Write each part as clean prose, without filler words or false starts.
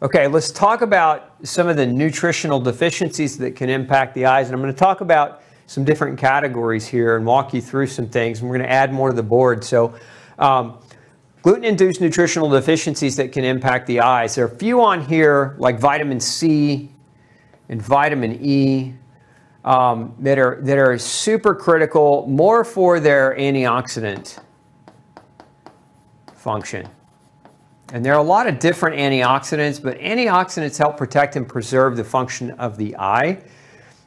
Okay, let's talk about some of the nutritional deficiencies that can impact the eyes. And I'm going to talk about some different categories here and walk you through some things. And we're going to add more to the board. So gluten-induced nutritional deficiencies that can impact the eyes. There are a few on here like vitamin C and vitamin E that are super critical, more for their antioxidant function. And there are a lot of different antioxidants, but antioxidants help protect and preserve the function of the eye.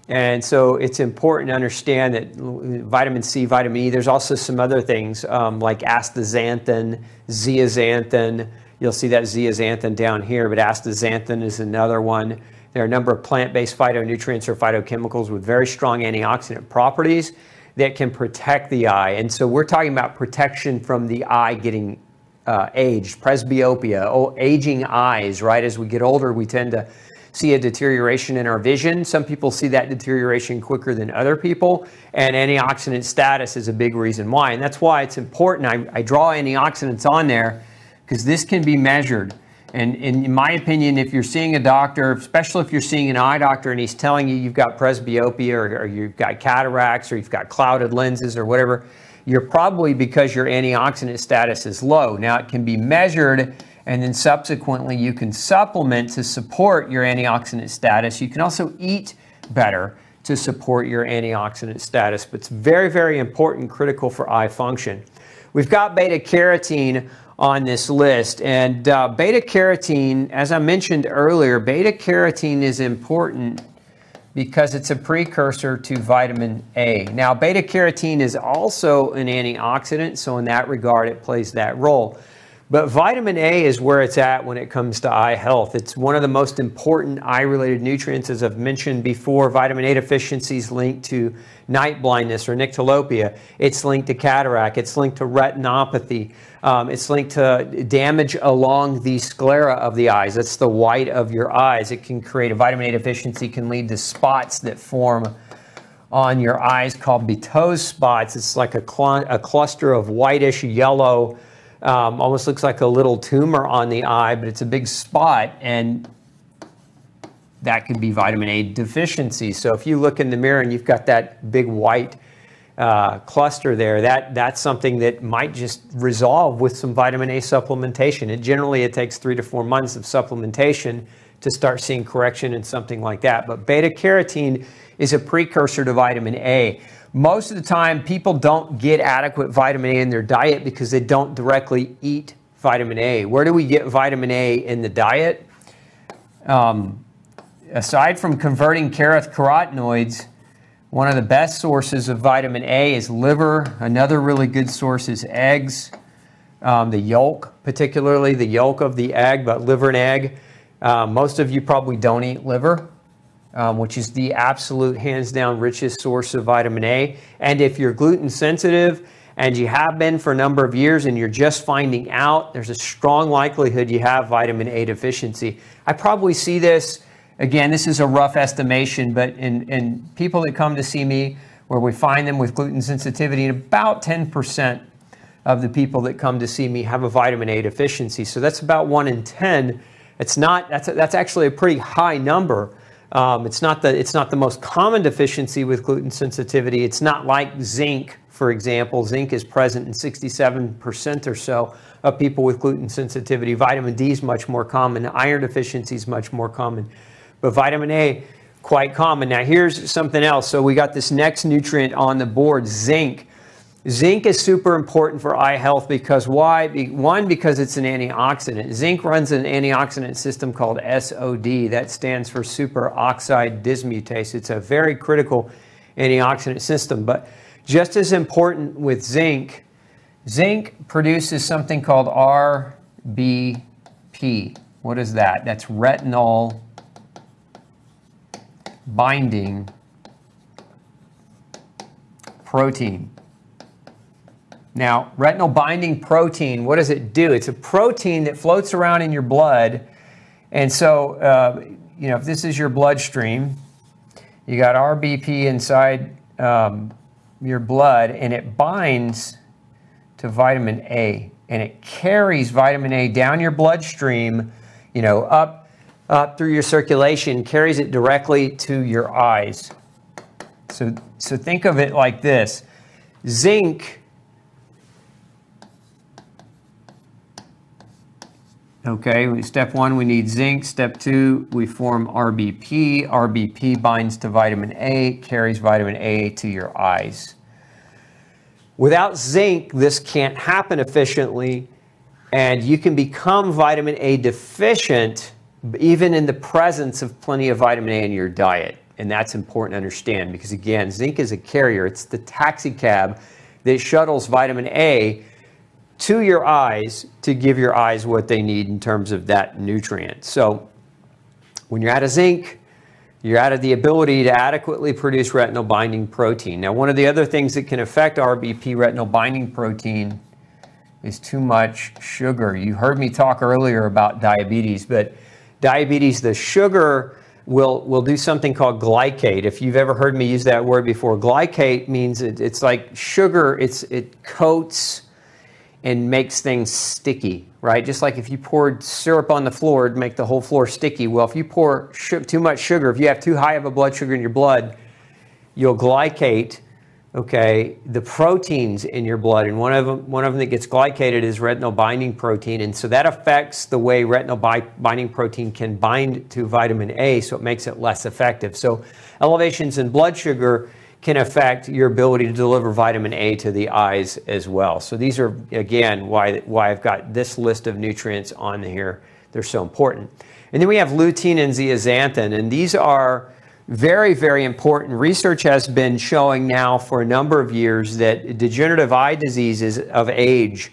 And so it's important to understand that vitamin C, vitamin E, there's also some other things like astaxanthin, zeaxanthin. You'll see that zeaxanthin down here, but astaxanthin is another one. There are a number of plant-based phytonutrients or phytochemicals with very strong antioxidant properties that can protect the eye. And so we're talking about protection from the eye getting aged, presbyopia, aging eyes, right? As we get older, we tend to see a deterioration in our vision. Some people see that deterioration quicker than other people, and antioxidant status is a big reason why. And that's why it's important. I draw antioxidants on there because this can be measured. And in my opinion, if you're seeing a doctor, especially if you're seeing an eye doctor and he's telling you you've got presbyopia or you've got cataracts or you've got clouded lenses or whatever, you're probably because your antioxidant status is low. Now, it can be measured, and then subsequently you can supplement to support your antioxidant status. You can also eat better to support your antioxidant status, but it's very, very important, critical for eye function. We've got beta-carotene on this list, and beta-carotene, as I mentioned earlier, beta-carotene is important because it's a precursor to vitamin A. Now, beta-carotene is also an antioxidant, so in that regard, it plays that role. But vitamin A is where it's at when it comes to eye health. It's one of the most important eye-related nutrients. As I've mentioned before, vitamin A deficiency is linked to night blindness or nyctalopia. It's linked to cataract. It's linked to retinopathy. It's linked to damage along the sclera of the eyes. That's the white of your eyes. It can create a vitamin A deficiency can lead to spots that form on your eyes called betose spots. It's like a cluster of whitish yellow, almost looks like a little tumor on the eye, but it's a big spot, and that could be vitamin A deficiency. So if you look in the mirror and you've got that big white cluster there, that's something that might just resolve with some vitamin A supplementation. And generally it takes 3 to 4 months of supplementation to start seeing correction in something like that. But beta-carotene is a precursor to vitamin A. Most of the time, people don't get adequate vitamin A in their diet because they don't directly eat vitamin A. Where do we get vitamin A in the diet? Aside from converting carotenoids, one of the best sources of vitamin A is liver. Another really good source is eggs, the yolk, particularly the yolk of the egg, but liver and egg. Most of you probably don't eat liver, which is the absolute hands-down richest source of vitamin A. And if you're gluten sensitive, and you have been for a number of years and you're just finding out, there's a strong likelihood you have vitamin A deficiency. I probably see this, again, this is a rough estimation, but in people that come to see me where we find them with gluten sensitivity, about 10% of the people that come to see me have a vitamin A deficiency. So that's about 1 in 10. It's not, that's actually a pretty high number. It's not the most common deficiency with gluten sensitivity. It's not like zinc, for example. Zinc is present in 67% or so of people with gluten sensitivity. Vitamin D is much more common. Iron deficiency is much more common. But vitamin A, quite common. Now, here's something else. So we got this next nutrient on the board, zinc. Zinc is super important for eye health because why? One, because it's an antioxidant. Zinc runs an antioxidant system called SOD. That stands for superoxide dismutase. It's a very critical antioxidant system. But just as important with zinc, zinc produces something called RBP. What is that? That's retinol binding protein. Now, retinol binding protein, what does it do? It's a protein that floats around in your blood. And so, you know, if this is your bloodstream, you got RBP inside your blood, and it binds to vitamin A. And it carries vitamin A down your bloodstream, you know, up through your circulation, carries it directly to your eyes. So think of it like this. Zinc, okay, step one, we need zinc. Step two, we form RBP. RBP binds to vitamin A, carries vitamin A to your eyes. Without zinc, this can't happen efficiently, and you can become vitamin A deficient even in the presence of plenty of vitamin A in your diet. And that's important to understand because, again, zinc is a carrier. It's the taxi cab that shuttles vitamin A to your eyes to give your eyes what they need in terms of that nutrient. So when you're out of zinc, you're out of the ability to adequately produce retinol binding protein. Now, one of the other things that can affect RBP, retinol binding protein, is too much sugar. You heard me talk earlier about diabetes, but diabetes, the sugar will do something called glycate. If you've ever heard me use that word before, glycate means it's like sugar. It coats and makes things sticky, right? Just like if you poured syrup on the floor, it'd make the whole floor sticky. Well, if you pour too much sugar, if you have too high of a blood sugar in your blood, you'll glycate, okay, the proteins in your blood. And one of them that gets glycated is retinol binding protein. And so that affects the way retinol binding protein can bind to vitamin A, so it makes it less effective. So elevations in blood sugar can affect your ability to deliver vitamin A to the eyes as well. So these are, again, why I've got this list of nutrients on here. They're so important. And then we have lutein and zeaxanthin, and these are very, very important. Research has been showing now for a number of years that degenerative eye diseases of age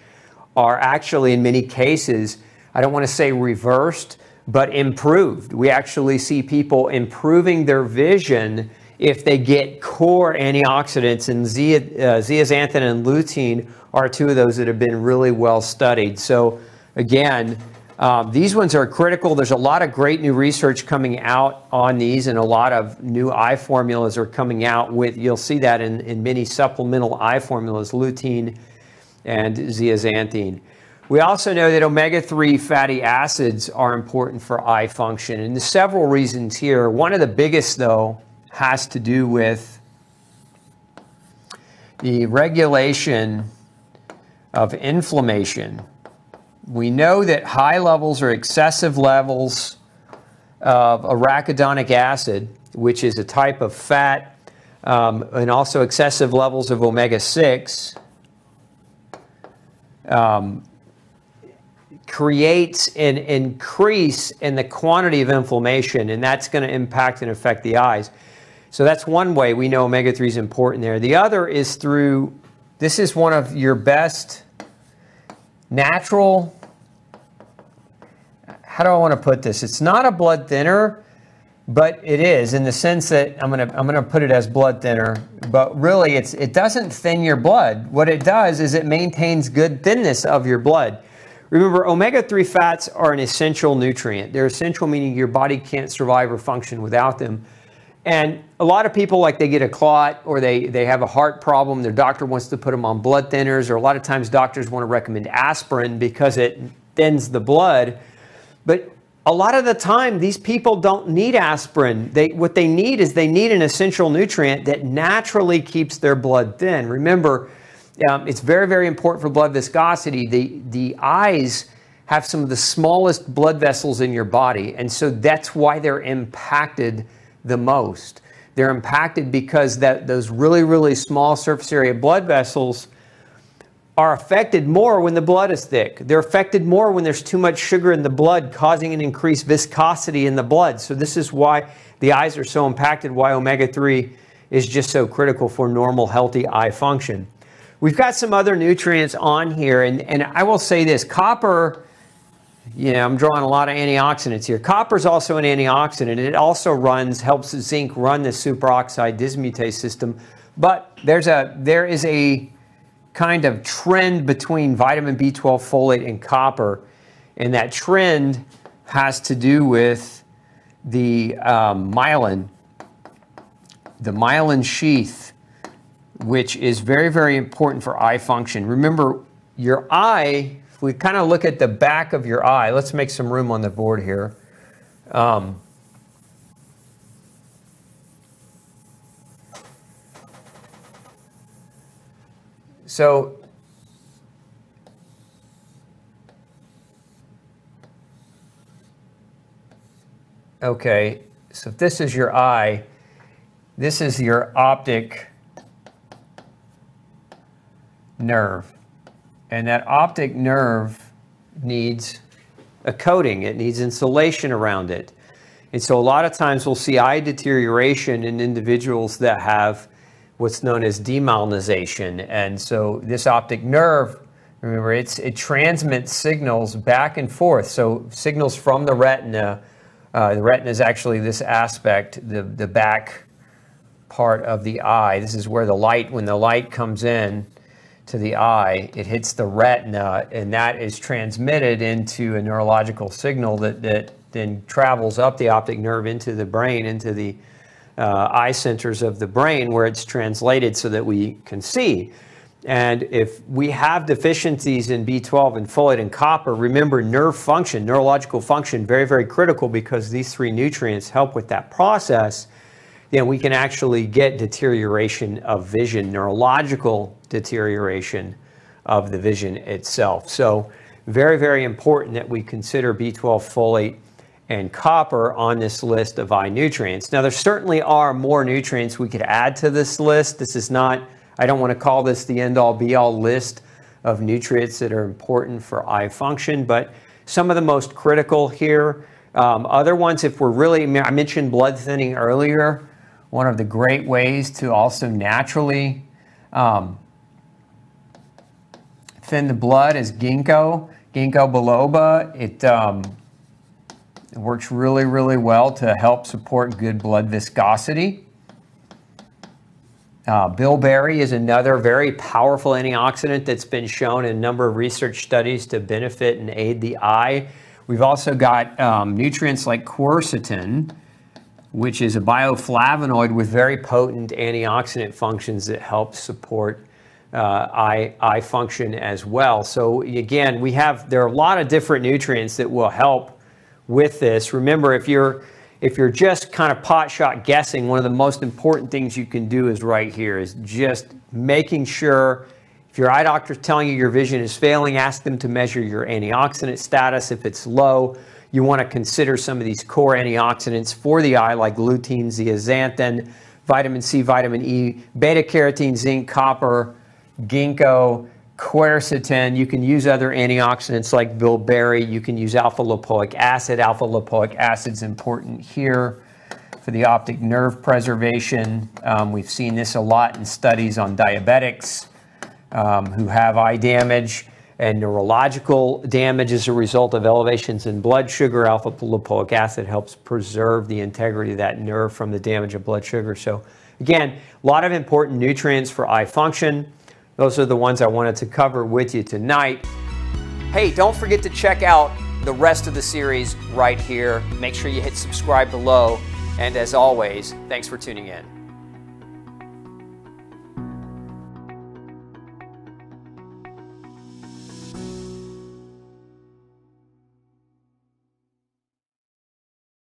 are actually, in many cases, I don't want to say reversed, but improved. We actually see people improving their vision if they get core antioxidants, and zeaxanthin and lutein are two of those that have been really well studied. So again, these ones are critical. There's a lot of great new research coming out on these, and a lot of new eye formulas are coming out with, you'll see that in many supplemental eye formulas, lutein and zeaxanthin. We also know that omega-3 fatty acids are important for eye function, and there's several reasons here. One of the biggest, though, has to do with the regulation of inflammation. We know that high levels or excessive levels of arachidonic acid, which is a type of fat, and also excessive levels of omega-6, creates an increase in the quantity of inflammation, and that's going to impact and affect the eyes. So that's one way we know omega-3 is important there. The other is through, this is one of your best natural, how do I want to put this? It's not a blood thinner, but it is in the sense that I'm going to put it as blood thinner, but really it doesn't thin your blood. What it does is it maintains good thinness of your blood. Remember, omega-3 fats are an essential nutrient. They're essential, meaning your body can't survive or function without them. And a lot of people, like they get a clot or they have a heart problem, their doctor wants to put them on blood thinners, or a lot of times doctors want to recommend aspirin because it thins the blood. But a lot of the time, these people don't need aspirin. What they need is they need an essential nutrient that naturally keeps their blood thin. Remember, it's very, very important for blood viscosity. The eyes have some of the smallest blood vessels in your body, and so that's why they're impacted the most. They're impacted because those really, really small surface area blood vessels are affected more when the blood is thick. They're affected more when there's too much sugar in the blood, causing an increased viscosity in the blood. So this is why the eyes are so impacted, why omega-3 is just so critical for normal, healthy eye function. We've got some other nutrients on here, and I will say this, copper, you know, I'm drawing a lot of antioxidants here. Copper is also an antioxidant. It also helps zinc run the superoxide dismutase system, but there is a kind of trend between vitamin B12 folate and copper, and that trend has to do with the myelin sheath, which is very, very important for eye function. Remember, your eye, if we kind of look at the back of your eye, let's make some room on the board here. So okay, so if this is your eye, this is your optic nerve. And that optic nerve needs a coating. It needs insulation around it. And so a lot of times we'll see eye deterioration in individuals that have what's known as demyelination. And so this optic nerve, remember, it transmits signals back and forth. So signals from the retina. The retina is actually this aspect, the back part of the eye. This is where the light, when the light comes in to the eye, it hits the retina, and that is transmitted into a neurological signal that then travels up the optic nerve into the brain, into the eye centers of the brain, where it's translated so that we can see. And if we have deficiencies in B12 and folate and copper, remember nerve function, neurological function, very, very critical, because these three nutrients help with that process, then we can actually get deterioration of vision, neurological deterioration of the vision itself. So very, very important that we consider B12, folate, and copper on this list of eye nutrients. Now, there certainly are more nutrients we could add to this list. This is not, I don't want to call this the end-all be-all list of nutrients that are important for eye function, but some of the most critical here. Other ones, if we're really, I mentioned blood thinning earlier, one of the great ways to also naturally thin the blood is ginkgo biloba. It works really, really well to help support good blood viscosity. Bilberry is another very powerful antioxidant that's been shown in a number of research studies to benefit and aid the eye. We've also got nutrients like quercetin, which is a bioflavonoid with very potent antioxidant functions that help support eye function as well. So again, there are a lot of different nutrients that will help with this. Remember, if you're just kind of pot shot guessing, one of the most important things you can do is right here, is just making sure, if your eye doctor is telling you your vision is failing, ask them to measure your antioxidant status. If it's low, you want to consider some of these core antioxidants for the eye, like lutein, zeaxanthin, vitamin C, vitamin E, beta carotene, zinc, copper, ginkgo, quercetin. You can use other antioxidants like bilberry. You can use alpha-lipoic acid. Alpha-lipoic acid is important here for the optic nerve preservation. We've seen this a lot in studies on diabetics who have eye damage and neurological damage as a result of elevations in blood sugar. Alpha-lipoic acid helps preserve the integrity of that nerve from the damage of blood sugar. So again, a lot of important nutrients for eye function. Those are the ones I wanted to cover with you tonight. Hey, don't forget to check out the rest of the series right here. Make sure you hit subscribe below. And as always, thanks for tuning in.